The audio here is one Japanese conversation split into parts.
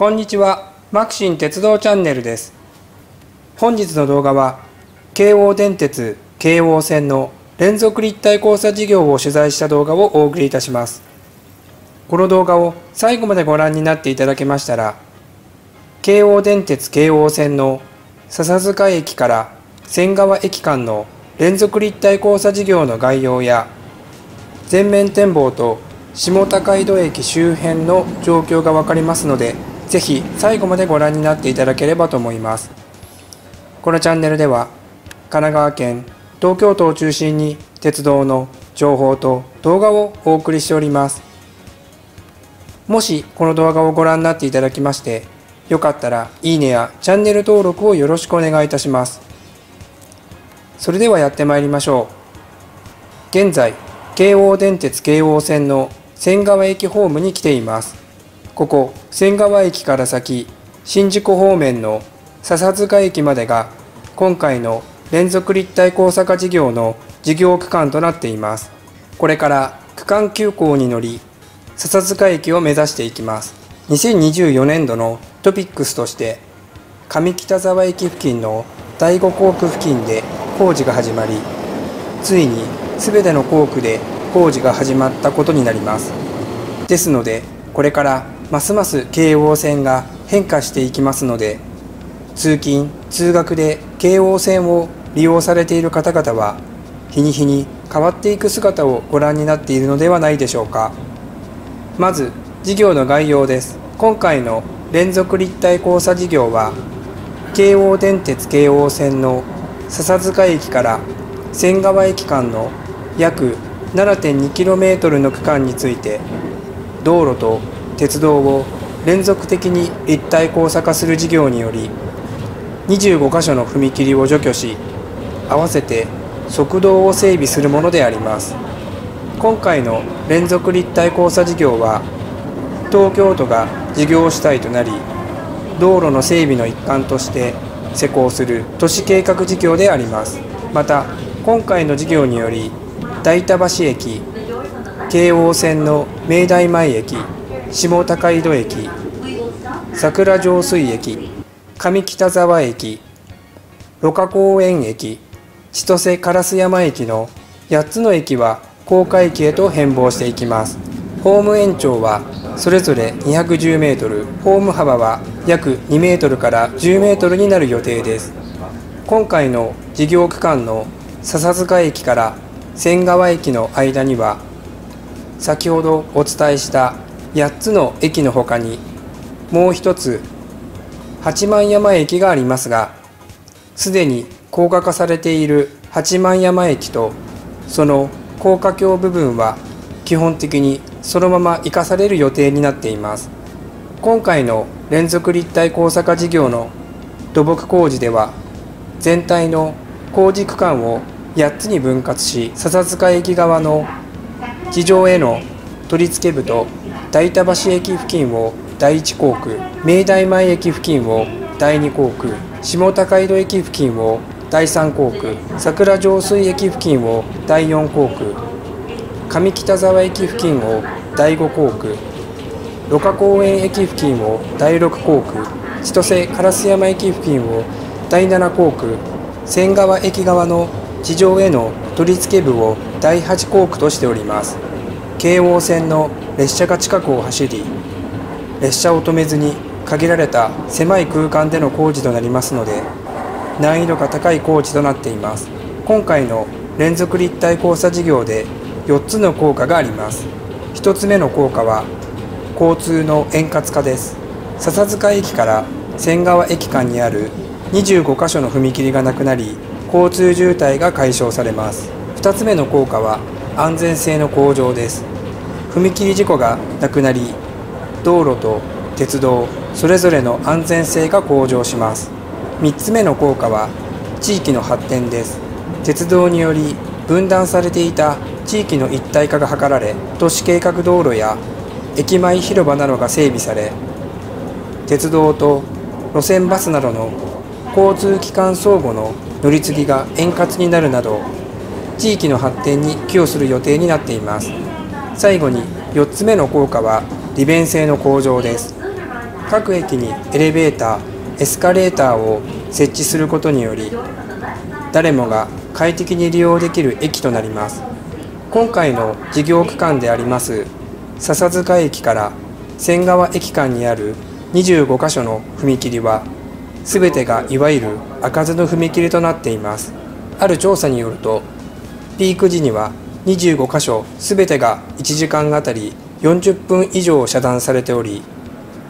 こんにちは、マキシン鉄道チャンネルです。本日の動画は京王電鉄京王線の連続立体交差事業を取材した動画をお送りいたします。この動画を最後までご覧になっていただけましたら、京王電鉄京王線の笹塚駅から仙川駅間の連続立体交差事業の概要や全面展望と下高井戸駅周辺の状況が分かりますので、ぜひ最後までご覧になっていただければと思います。このチャンネルでは、神奈川県、東京都を中心に鉄道の情報と動画をお送りしております。もしこの動画をご覧になっていただきまして、よかったらいいねやチャンネル登録をよろしくお願いいたします。それではやってまいりましょう。現在、京王電鉄京王線の仙川駅ホームに来ています。ここ仙川駅から先、新宿方面の笹塚駅までが今回の連続立体交差化事業の事業区間となっています。これから区間急行に乗り、笹塚駅を目指していきます。2024年度のトピックスとして、上北沢駅付近の第5工区付近で工事が始まり、ついに全ての工区で工事が始まったことになります。ですので、これからますます京王線が変化していきますので、通勤・通学で京王線を利用されている方々は、日に日に変わっていく姿をご覧になっているのではないでしょうか。まず、事業の概要です。今回の連続立体交差事業は、京王電鉄京王線の笹塚駅から仙川駅間の約 7.2km の区間について、道路と鉄道を連続的に立体交差化する事業により、25カ所の踏切を除去し、合わせて側道を整備するものであります。今回の連続立体交差事業は、東京都が事業主体となり、道路の整備の一環として施行する都市計画事業であります。また、今回の事業により、代田橋駅、京王線の明大前駅、下高井戸駅、桜上水駅、上北沢駅、六花公園駅、千歳烏山駅の8つの駅は高架駅へと変貌していきます。ホーム延長はそれぞれ210メートル、ホーム幅は約2メートルから10メートルになる予定です。今回の事業区間の笹塚駅から仙川駅の間には、先ほどお伝えした8つの駅の他にもう一つ八幡山駅がありますが、すでに高架化されている八幡山駅とその高架橋部分は、基本的にそのまま生かされる予定になっています。今回の連続立体交差化事業の土木工事では、全体の工事区間を8つに分割し、笹塚駅側の地上への取り付け部と代田橋駅付近を第1工区、明大前駅付近を第2工区、下高井戸駅付近を第3工区、桜上水駅付近を第4工区、上北沢駅付近を第5工区、六花公園駅付近を第6工区、千歳烏山駅付近を第7工区、仙川駅側の地上への取り付け部を第8工区としております。京王線の列車が近くを走り、列車を止めずに限られた狭い空間での工事となりますので、難易度が高い工事となっています。今回の連続立体交差事業で4つの効果があります。1つ目の効果は交通の円滑化です。笹塚駅から仙川駅間にある25カ所の踏切がなくなり、交通渋滞が解消されます。2つ目の効果は安全性の向上です。踏切事故がなくなり、道路と鉄道それぞれの安全性が向上します。3つ目の効果は地域の発展です。鉄道により分断されていた地域の一体化が図られ、都市計画道路や駅前広場などが整備され、鉄道と路線バスなどの交通機関相互の乗り継ぎが円滑になるなど、地域の発展に寄与する予定になっています。最後に4つ目の効果は利便性の向上です。各駅にエレベーター、エスカレーターを設置することにより、誰もが快適に利用できる駅となります。今回の事業区間であります笹塚駅から仙川駅間にある25カ所の踏切は、すべてがいわゆる開かずの踏切となっています。ある調査によると、ピーク時には25カ所すべてが1時間あたり40分以上遮断されており、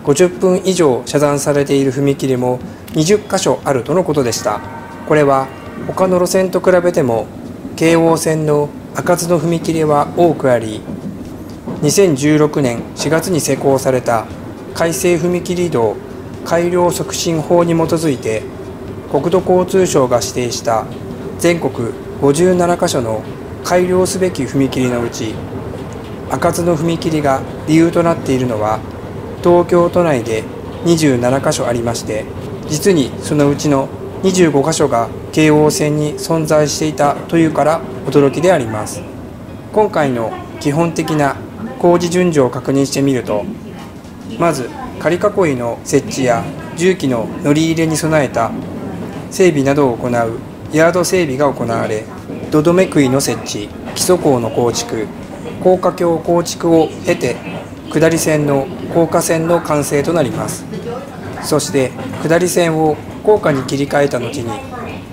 50分以上遮断されている踏切も20カ所あるとのことでした。これは他の路線と比べても京王線の開かずの踏切は多くあり、2016年4月に施行された改正踏切移動改良促進法に基づいて国土交通省が指定した全国57カ所の改良すべき踏切のうち、開かずの踏切が理由となっているのは東京都内で27カ所ありまして、実にそのうちの25カ所が京王線に存在していたというから驚きであります。今回の基本的な工事順序を確認してみると、まず仮囲いの設置や重機の乗り入れに備えた整備などを行うヤード整備が行われ、土留め杭の設置、基礎構の構築、高架橋構築を経て下り線の高架線の完成となります。そして下り線を高架に切り替えた後に、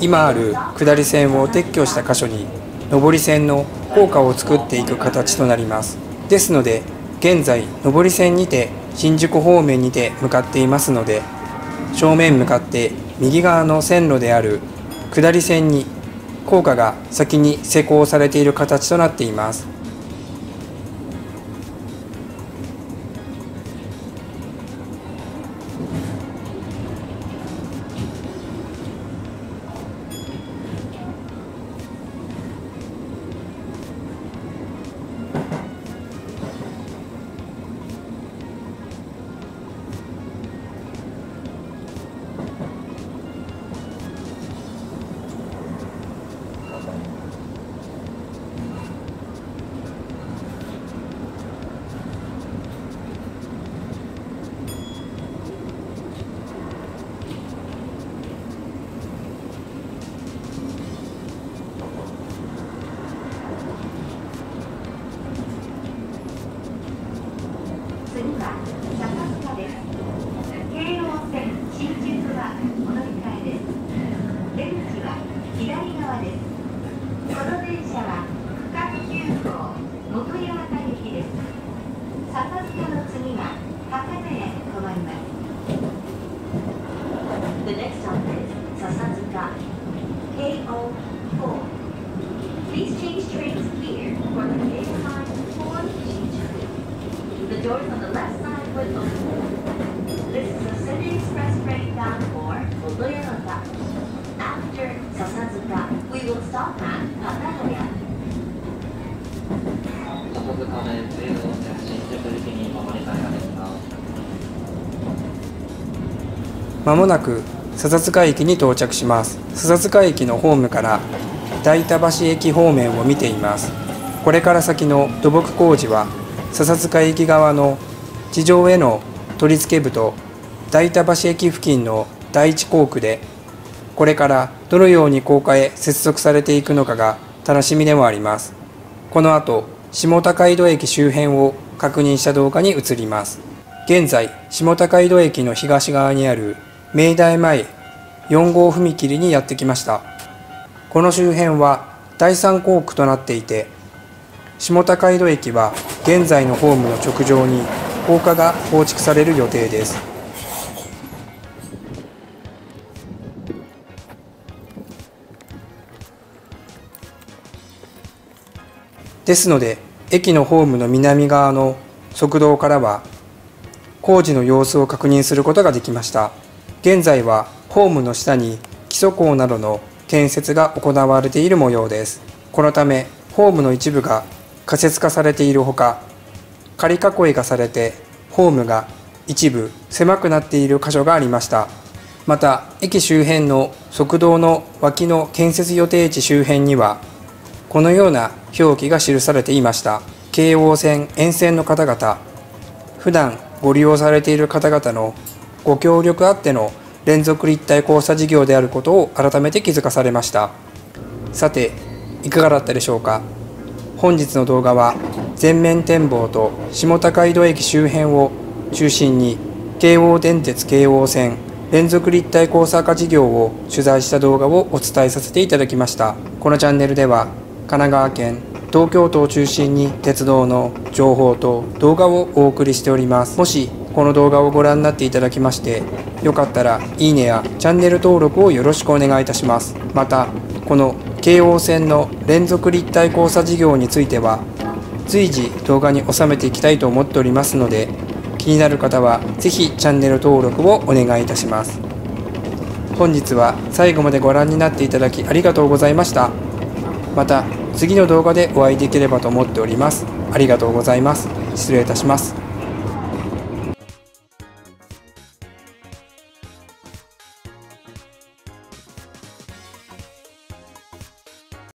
今ある下り線を撤去した箇所に上り線の高架を作っていく形となります。ですので現在上り線にて新宿方面にて向かっていますので、正面向かって右側の線路である下り線に高架が先に施工されている形となっています。まもなく笹塚駅に到着します。笹塚駅のホームから代田橋駅方面を見ています。これから先の土木工事は、笹塚駅側の地上への取り付け部と代田橋駅付近の第一工区で、これからどのように高架へ接続されていくのかが楽しみでもあります。この後下高井戸駅周辺を確認した動画に移ります。現在下高井戸駅の東側にある明大前4号踏切にやってきました。この周辺は第3工区となっていて、下高井戸駅は現在のホームの直上に高架が構築される予定です。ですので、駅のホームの南側の側道からは工事の様子を確認することができました。現在はホームの下に基礎工などの建設が行われている模様です。このためホームの一部が仮設化されているほか、仮囲いがされてホームが一部狭くなっている箇所がありました。また駅周辺の側道の脇の建設予定地周辺にはこのような表記が記されていました。京王線沿線の方々、普段ご利用されている方々のご協力あっての連続立体交差事業であることを改めて気づかされました。さて、いかがだったでしょうか。本日の動画は全面展望と下高井戸駅周辺を中心に京王電鉄京王線連続立体交差化事業を取材した動画をお伝えさせていただきました。このチャンネルでは神奈川県、東京都を中心に鉄道の情報と動画をお送りしております。もしこの動画をご覧になっていただきましてよかったらいいねやチャンネル登録をよろしくお願いいたします。またこの京王線の連続立体交差事業については随時動画に収めていきたいと思っておりますので、気になる方はぜひチャンネル登録をお願いいたします。本日は最後までご覧になっていただきありがとうございました。また次の動画でお会いできればと思っております。ありがとうございます。失礼いたします。